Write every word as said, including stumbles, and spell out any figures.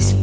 Please